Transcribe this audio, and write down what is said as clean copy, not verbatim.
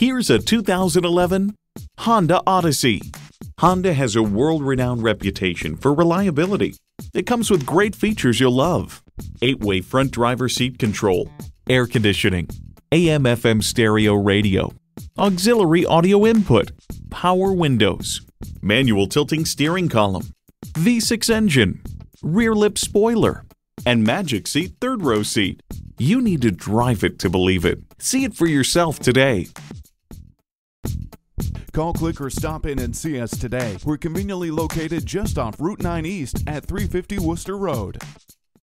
Here's a 2011 Honda Odyssey. Honda has a world-renowned reputation for reliability. It comes with great features you'll love. 8-way front driver seat control, air conditioning, AM/FM stereo radio, auxiliary audio input, power windows, manual tilting steering column, V6 engine, rear lip spoiler, and magic seat third row seat. You need to drive it to believe it. See it for yourself today. Call, click, or stop in and see us today. We're conveniently located just off Route 9 East at 350 Worcester Road.